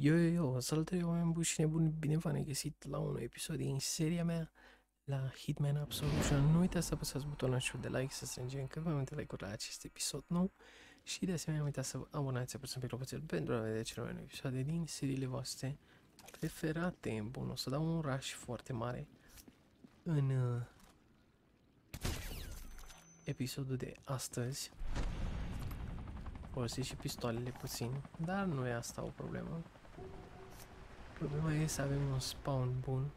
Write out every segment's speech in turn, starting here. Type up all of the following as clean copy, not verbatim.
Yo, salutare oameni buni și nebuni, bine v-am găsit la un nou episod din seria mea la Hitman Absolution. Nu uitați să apăsați butonul de like, să strângem câteva multe like-uri la acest episod nou și de asemenea nu uitați să vă abonați, apăsați pe clopoțel pentru a vedea cele mai noi episoade din seriile voastre preferate. Bun, o să dau un rush foarte mare în episodul de astăzi. Folosesc și pistoalele puțin, dar nu e asta o problemă. Problema e să avem un spawn bun.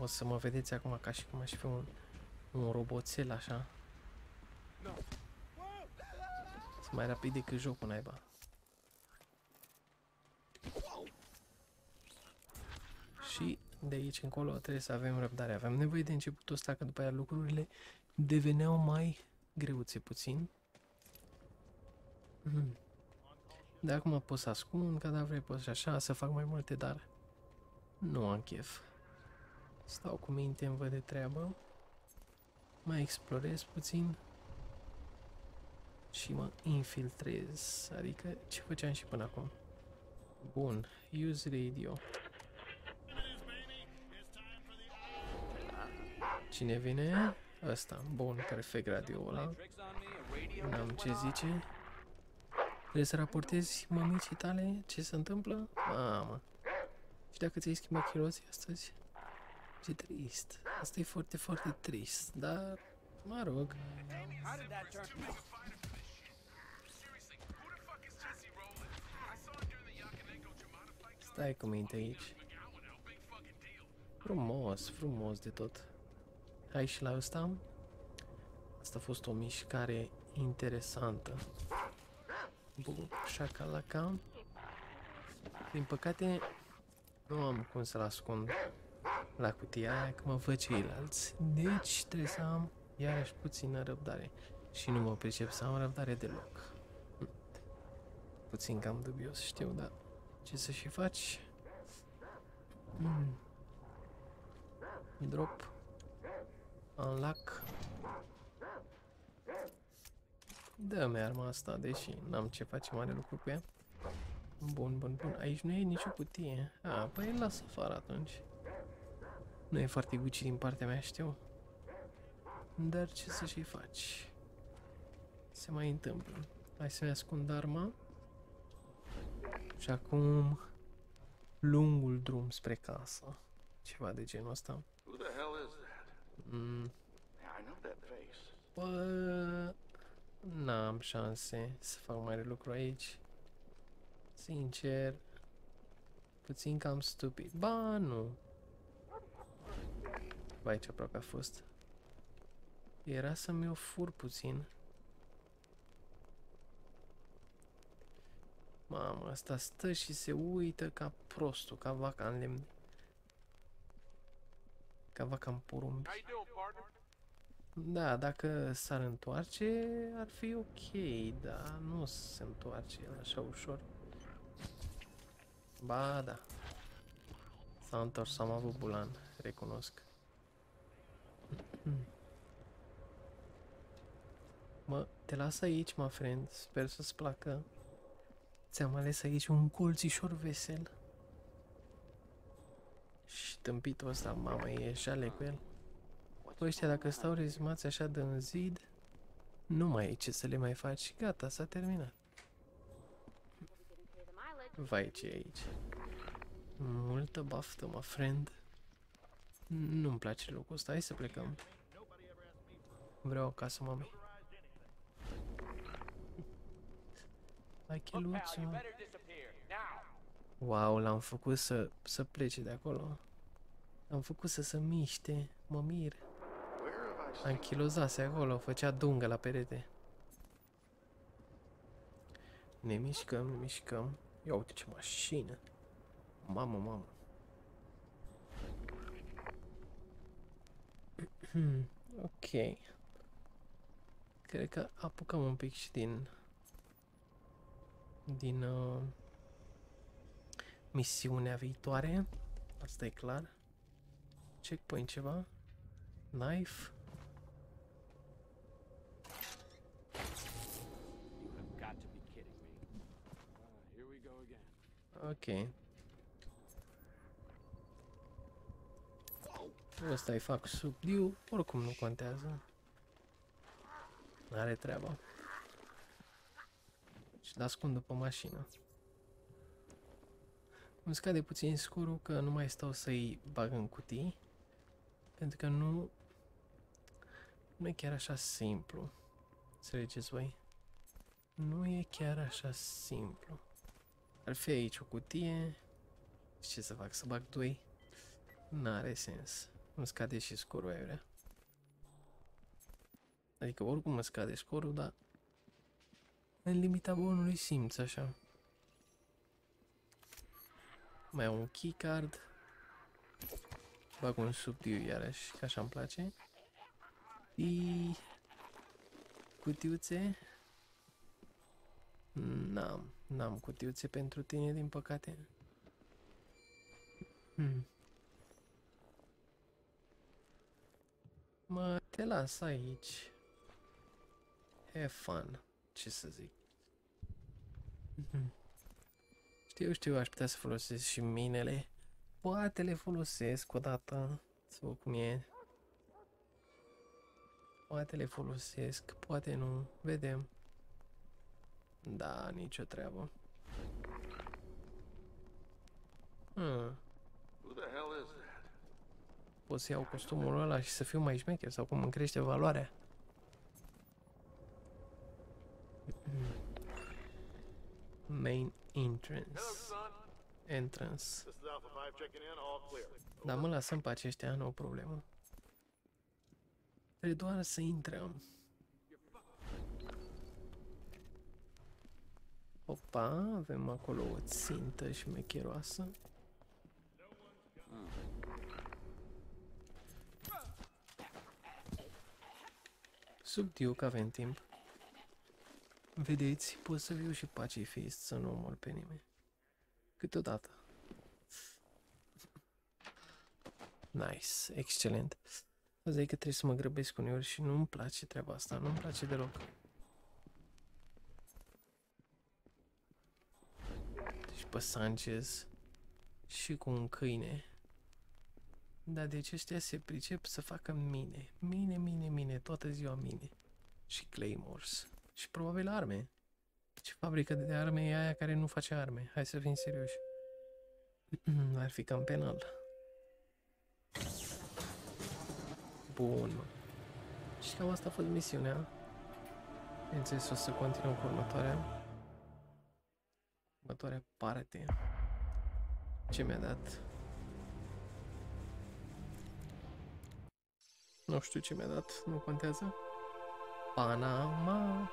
O să mă vedeți acum ca și cum aș fi un roboțel așa. Sunt mai rapid decât jocul naiba. Și de aici încolo trebuie să avem răbdare. Aveam nevoie de începutul ăsta, că după aia lucrurile deveneau mai greuțe puțin. De acum pot să ascund, ca da vrei, pot și așa, să fac mai multe, dar nu am chef. Stau cu minte, îmi văd de treabă, mai explorez puțin și mă infiltrez, adică ce făceam și până acum. Bun, use radio. Cine vine? Ăsta, bun, perfect radio-ul ăla. N-am ce zice. Trebuie să raportezi mămicii tale ce se întâmplă? Mamă! Și dacă ți-ai schimbat chirozii astăzi? Ce trist! Asta e foarte, foarte trist, dar mă rog. Stai cu minte aici. Frumos, frumos de tot. Hai și la ăsta. Asta a fost o mișcare interesantă. Bun, șacalaca. Din păcate, nu am cum să-l ascund la cutia aia, că mă văd ceilalți. Deci trebuie să am iarăși puțină răbdare. Și nu mă pricep să am răbdare deloc. Puțin cam dubios, știu, dar ce să și faci? Drop. Unlock. Dă-mi arma asta, deși n-am ce face mare lucru cu ea. Bun, bun, bun. Aici nu e nicio cutie. A, păi las afară atunci. Nu e foarte guci din partea mea, știu. Dar ce să și faci? Se mai întâmplă. Hai să-mi ascund arma. Și acum lungul drum spre casă. Ceva de genul ăsta. Bă... n-am șanse să fac mare lucru aici. Sincer, puțin cam stupid. Ba, nu. Vai, ce aproape a fost. Era să mi-o fur puțin. Mamă, asta stă și se uită ca prostul, ca vaca în lemn. Ca vaca în porumb. Da, dacă s-ar întoarce, ar fi ok, dar nu se întoarce el așa ușor. Ba, da. S-a întors, am avut bulan, recunosc. Mă, te las aici, mă, friend, sper să-ți placă. Ți-am ales aici un colțișor vesel. Și tâmpitul ăsta, mama, e jale cu el. Ăștia, dacă stau rezimați așa de în zid, nu mai e ce să le mai faci. Gata, s-a terminat. Vai, ce e aici? Multă baftă, mă, friend. Nu-mi place locul ăsta. Hai să plecăm. Vreau acasă, mamei. Acheluțu. Wow, l-am făcut să plece de acolo. L-am făcut să se miște. Mă mir. Anchilozase acolo, făcea dungă la perete. Ne mișcăm, ne mișcăm. Ia uite ce mașină. Mamă, mamă. Ok. Cred că apucăm un pic și din misiunea viitoare. Asta e clar. Checkpoint ceva. Knife. Ok. Ăsta îi fac subliu, oricum nu contează. N-are treaba. Și l-ascund după mașină. Îmi scade puțin scorul că nu mai stau să-i bag în cutii. Pentru că nu e chiar așa simplu. Înțelegeți voi? Nu e chiar așa simplu. Ar fi aici o cutie. Și ce să fac? Să bag doi? N-are sens. Îmi scade și scorul aiurea. Adică oricum îmi scade scorul, dar în limita bunului simț așa. Mai am un keycard. Bag un subtiu iarăși, că așa îmi place. Și cutiuțe. N-am cutiuțe pentru tine, din păcate. Mă, te las aici. Have fun. Ce să zic. Știu, aș putea să folosesc și minele. Poate le folosesc odată. Să văd cum e. Poate le folosesc, poate nu. Vedem. Da, nicio treabă. Pot să iau costumul ăla și să fiu mai șmecher sau cum îmi crește valoarea? Main entrance. Dar mă lăsăm pe aceștia, nu o problemă. Trebuie doar să intrăm. Opa, avem acolo o țintă șmecheroasă. Subtiu că avem timp. Vedeți, pot să fiu și pacifist, să nu omor pe nimeni. Câteodată. Nice, excelent. Asta e că trebuie să mă grăbesc uneori și nu-mi place treaba asta, nu-mi place deloc. Și pe Sanchez. Și cu un câine. Dar deci ăștia se pricep să facă mine. Mine, toată ziua mine. Și claymores. Și probabil arme. Ce fabrică de arme e aia care nu face arme? Hai să fim serioși. Ar fi cam penal. Bun. Și cam asta a fost misiunea. Bineînțeles, o să continuăm cu următoarea parte. Ce mi-a dat? Nu știu ce mi-a dat, nu contează. Panorama.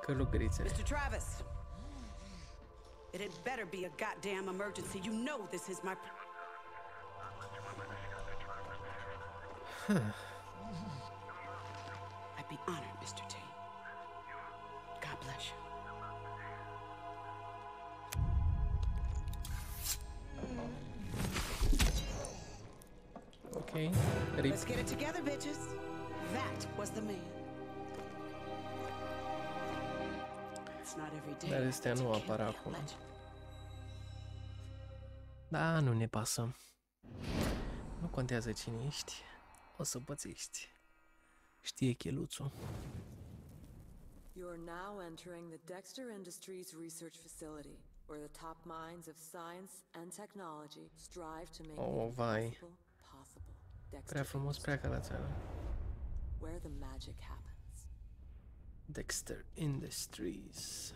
Călugărițele. Mr. Travis. It had better be a goddamn emergency. You know this is my... I'd be honored, Mr. T. God bless you. Okay. Let's get it together, bitches. That was the man. It's not every day. Dar astea nu apar acum. Da, nu ne pasă. Nu contează cine ești. O să pățești. Știe cheluțul. You are now entering the Dexter Industries research facility, where the top minds of science and technology strive to make it possible. Prea frumos, prea calațeală. Dexter Industries.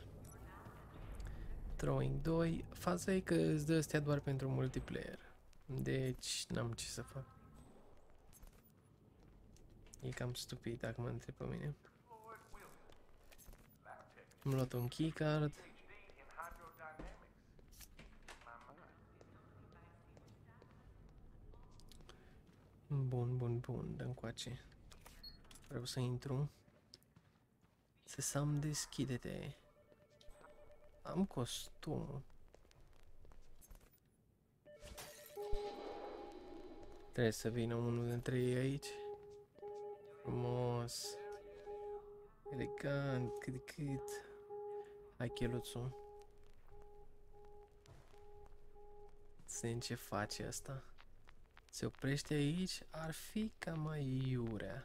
Throwing 2. Faza e că îți dă astea doar pentru multiplayer. Deci n-am ce să fac. E cam stupid dacă mă întreb pe mine. Am luat un keycard. Bun, dă-mi coace. Vreau să intru. Sesam, deschide-te. Am costumul. Trebuie să vină unul dintre ei aici. Frumos. Elegant, cât. I killed some. Sen, ce face asta? Se oprește aici? Ar fi cam mai iurea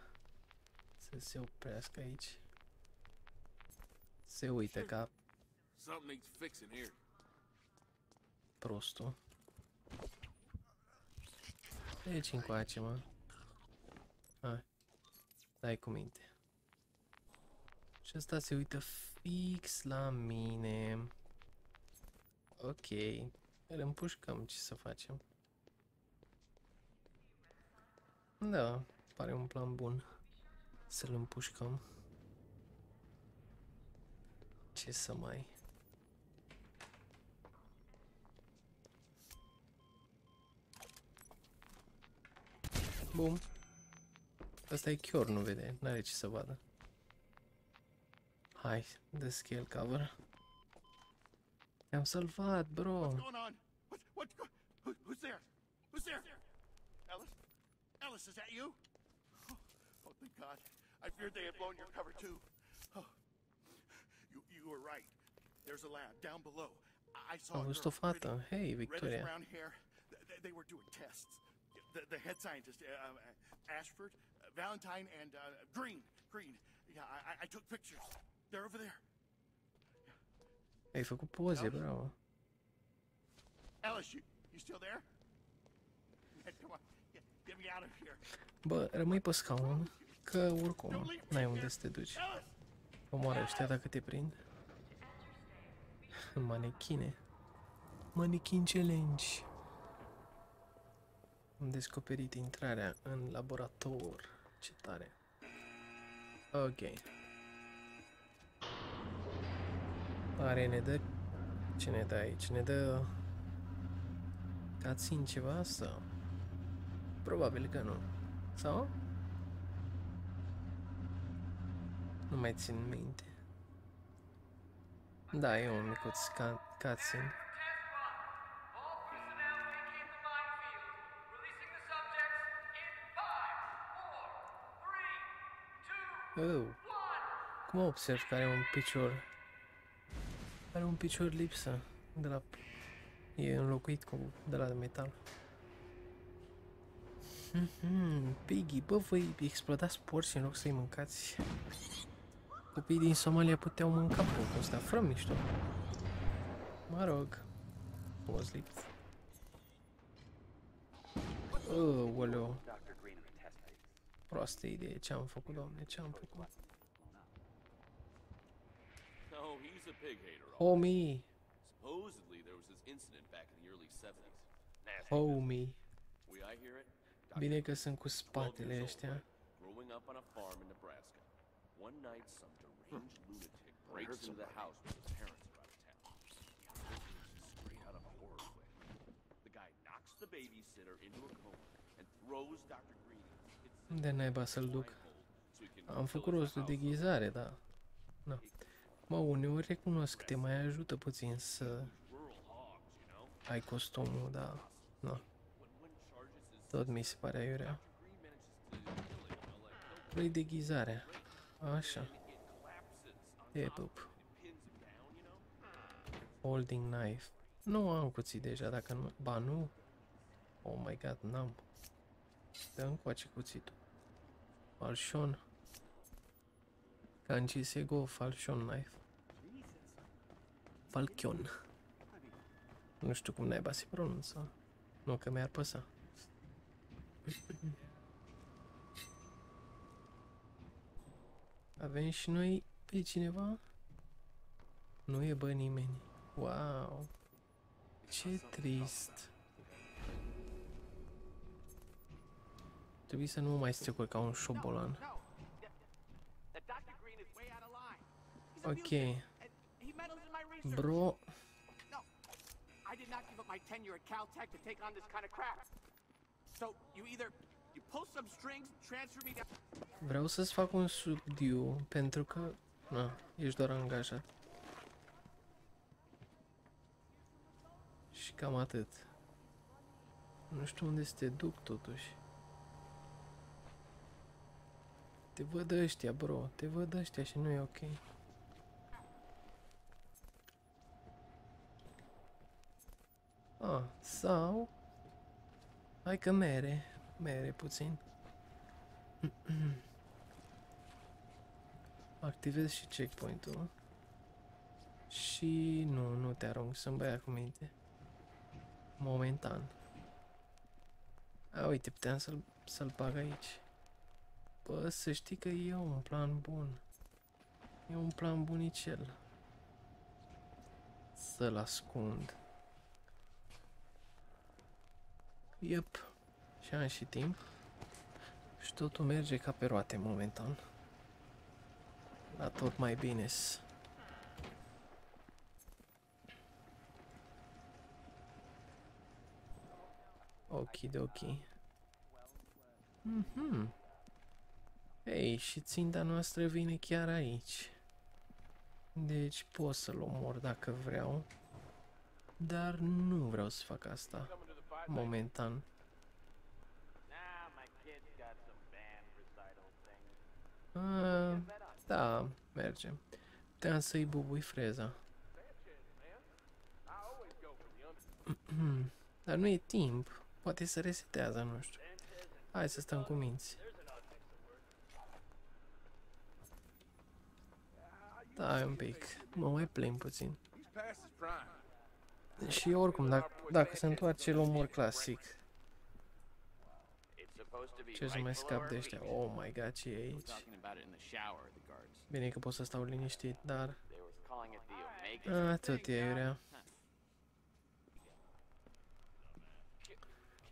să se oprească aici. Se uită ca prostul. Deci încoace, mă. Hai. Dai cu minte. Și asta se uită fix la mine. Ok. Îl împușcăm, ce să facem. Da, pare un plan bun. Să-l împușcăm. Ce să mai... Bum. Asta e chiar nu vede, n-are ce să vadă. Hai, dă scale cover. Te-am salvat, bro. Who's there? Who's there? Alice? Alice, is that you? Oh, thank God. I feared they had blown your cover too. Oh. You were right. There's a lab down below. I saw o fată. Hey, Victoria. They were doing tests. The head scientist, Ashford, Valentine, and Green. Yeah, I took pictures. They're over there. Ai făcut poze, bravo. Alice, you still there? Come on, get me out of here. Bă, rămâi pe scaun, că oricum n-ai unde să te duci. Omoară ăștia dacă te prind. Manechine. Manechin challenge. Am descoperit intrarea în laborator. Ce tare. Ok. Pare ne dă... Ce ne dă aici? Ne dă... Cațin ceva sau? Probabil că nu. Sau? Nu mai țin minte. Da, e un micuț cutscene. Oh. Cum observ că are un picior? Are un picior lipsă de la... E înlocuit cu de la metal. Piggy, bă, voi explodați porci în loc să-i mâncați. Copiii din Somalia puteau mânca porcul ăsta, fră mișto. Mă rog. Pozlip. Oh, oleo. Proastă idee, ce-am făcut, Doamne, ce-am făcut? Homie! Homie! Bine că sunt cu spatele ăștia. Unde naiba să-l duc? Am făcut rostul de ghizare, da. No. Mă, uneori recunosc, te mai ajută puțin să ai costumul, dar... No. Tot mi se pare aiurea. Vrei de ghizare. Așa. E pup. Holding knife. Nu am cuțit deja, dacă nu... Ba, nu. Oh my god, n-am. Dă încoace cuțitul. Falchion. Cancisego Falchion knife. Falchion. Nu știu cum naiba se pronunța. Nu că mi-ar păsa. Avem și noi pe cineva? Nu e, bă, nimeni. Wow. Ce trist. Trebuie să nu mai strecur ca un șobolan. Ok. Bro. Vreau să-ți fac un subdiu, pentru că... Na, ești doar angajat. Și cam atât. Nu știu unde să te duc, totuși. Te văd ăștia, bro, te văd ăștia și nu e ok. Ah, sau... Hai că mere. Mere puțin. Activez și checkpoint-ul. Și... Nu, nu te arunc, să-mi băia cu minte. Momentan. A, uite, puteam să-l bag aici. Bă, să știi că e un plan bun. E un plan bunicel. Să-l ascund. Yep. Și am și timp. Și totul merge ca pe roate momentan. Dar tot mai bine-s. Okidoki. Mhm. Ei, și ținta noastră vine chiar aici. Deci pot să-l omor dacă vreau. Dar nu vreau să fac asta. Momentan. A, da, mergem. Puteam să-i bubui freza. Dar nu e timp. Poate se resetează, nu știu. Hai să stăm cu minți. Da, un pic. Mă mai plimb puțin. Și oricum, dacă se întoarce, luăm omor clasic. Ce să mai scap de ăștia? Oh my god, ce e aici? Bine că pot să stau liniștit, dar... Ah, tot e aiurea.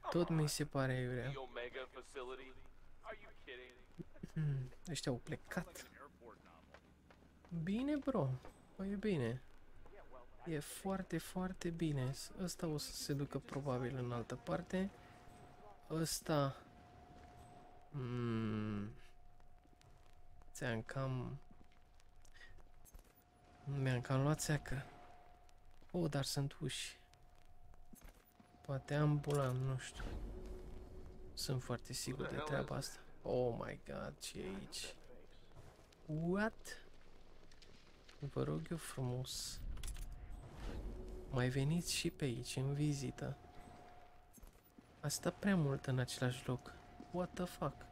Tot mi se pare aiurea. Ăștia au plecat. Bine, bro. Păi e bine. E foarte, foarte bine. Ăsta o să se ducă probabil în altă parte. Ăsta... Ți-am cam... Mi-am cam luat seacă. Oh, dar sunt uși. Poate ambulam, nu știu. Sunt foarte sigur de treaba asta. Oh my god, ce e aici? What? Vă rog eu frumos. Mai veniți și pe aici, în vizită. Asta prea mult în același loc. What the fuck?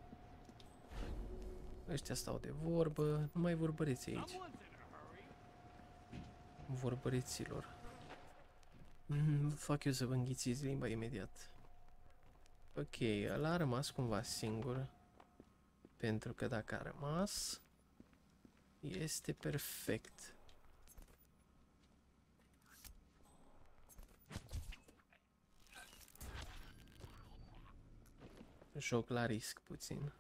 Ăștia stau de vorbă. Nu mai vorbăriți aici. Vorbăriților. Fac eu să vă înghițiți limba imediat. Ok, ăla a rămas cumva singur. Pentru că dacă a rămas... Este perfect. Joc la risc puțin.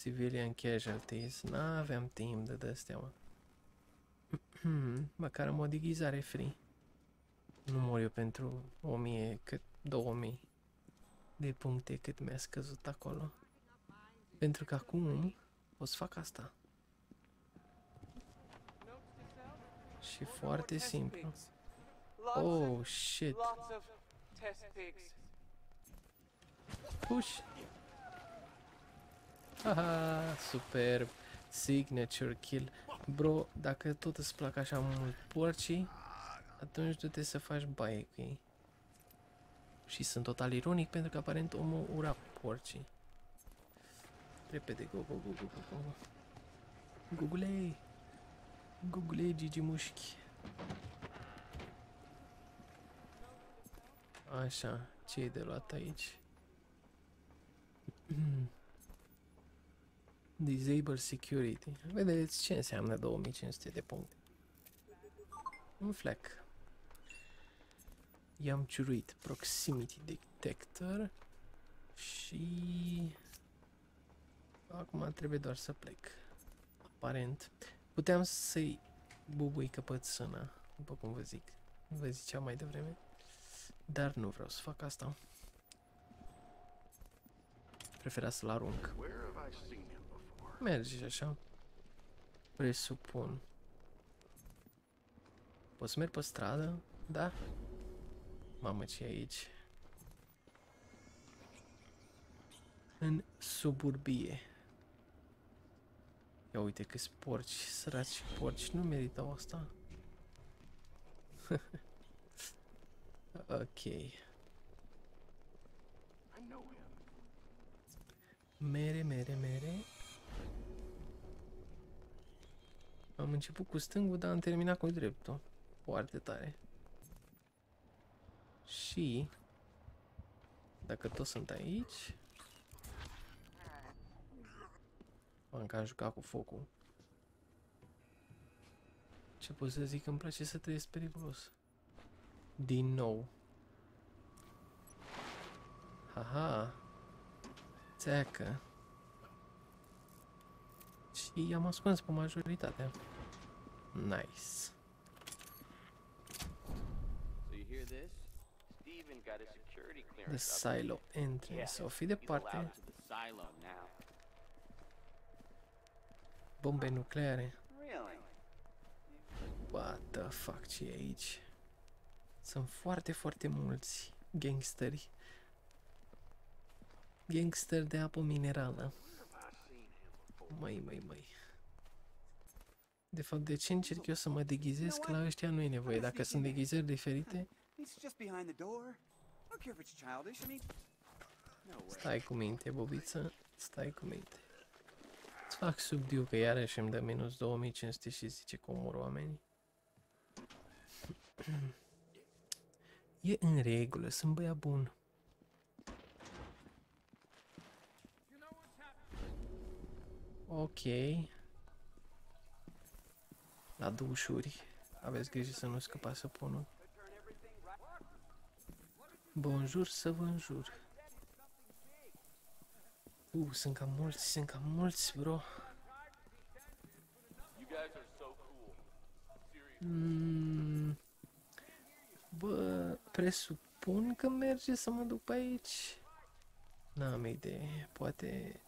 Civilian casualties. N-aveam timp de d-astea, mă. Măcar am o deghizare free. Nu mor eu pentru 1000 cât 2000 de puncte cât mi-a scăzut acolo. Pentru că acum o să fac asta. Și foarte simplu. Oh, shit. Push. Haha, superb. Signature kill. Bro, dacă tot îți plac așa mult porcii, atunci du-te să faci baie cu ei. Și sunt total ironic pentru că aparent omul ura porcii. Repede, go, go, go, go, go, go. Google-ei. Google Gigi Mușchi. Așa, ce e de luat aici? Disable security. Vedeți ce înseamnă 2500 de puncte. Un flac. I-am ciuruit proximity detector și acum trebuie doar să plec. Aparent. Puteam să-i bubui căpățâna, după cum vă zic. Vă ziceam mai devreme. Dar nu vreau să fac asta. Prefera să-l arunc. Merge și așa. Presupun. Poți să merg pe stradă? Da? Mamă, ce e aici? În suburbie. Ia uite câți porci, săraci porci, nu meritau asta. Ok. Mere. Am început cu stângul, dar am terminat cu dreptul. Foarte tare. Și dacă toți sunt aici, am jucat cu focul. Ce pot să zic, îmi place să trăiesc periculos. Din nou. Aha. Țeacă. Și i-am ascuns pe majoritatea. Nice. The silo entrance. O fi departe. Bombe nucleare. What the fuck, ce e aici? Sunt foarte mulți gangsteri. Gangster de apă minerală. Mai. De fapt, de ce încerc eu să mă deghizez? Că la ăștia nu e nevoie. Dacă sunt deghizări diferite... Stai cu minte, bobiță. Stai cu minte. Îți fac subdiu, că iarăși îmi dă minus 2500 și zice că omor oamenii. E în regulă, sunt băiat bun. Ok. La dușuri. Aveți grijă să nu scăpați săpunul. Bonjour, să vă înjur. Sunt cam mulți, bro. Bă, presupun că merge să mă duc pe aici. N-am idee, poate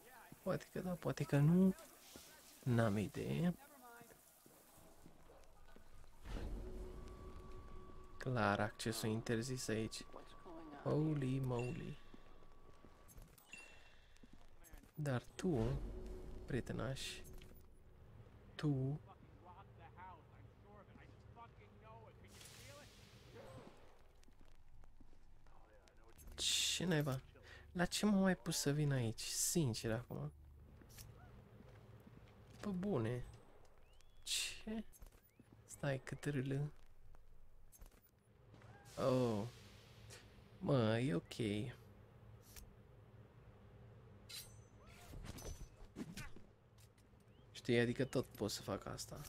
că da, poate că nu. N-am idee. Clar, accesul interzis aici. Holy moly. Dar tu, prietenaș, tu... Ce naiba? La ce m-am mai pus să vin aici? Sincer acum. Pă bune. Ce? Stai că târlă. Oh. Mă, e ok. Știi, adică tot pot să fac asta.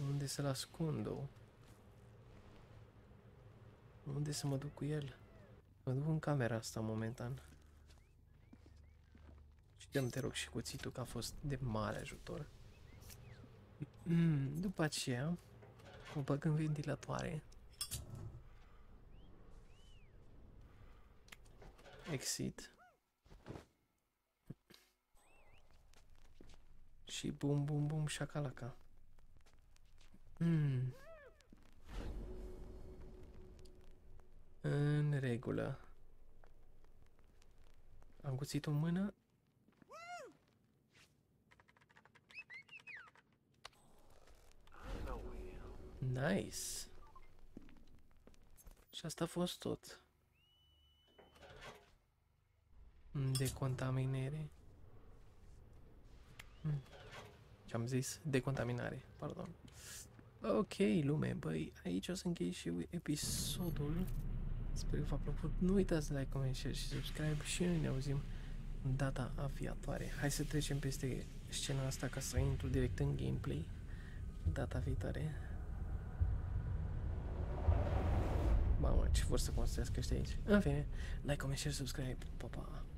Unde să-l ascund-o? Unde să mă duc cu el? Mă duc în camera asta momentan. Și dă-mi, te rog, și cuțitul, că a fost de mare ajutor. După aceea, o bag în ventilatoare. Exit. Și bum, șacalaca. În regulă. Am cuțit-o în mână. Nice. Și asta a fost tot. Decontaminare. Ce-am zis? Decontaminare, pardon. Ok, lume, băi, aici o să închei și episodul. Sper că v-a plăcut. Nu uitați de like, comment, share și subscribe și noi ne auzim data viitoare. Hai să trecem peste scena asta ca să intru direct în gameplay. Data viitoare. Mamă, ce vor să construiască ăștia aici. În fine, like, comment, share, subscribe. Pa, pa!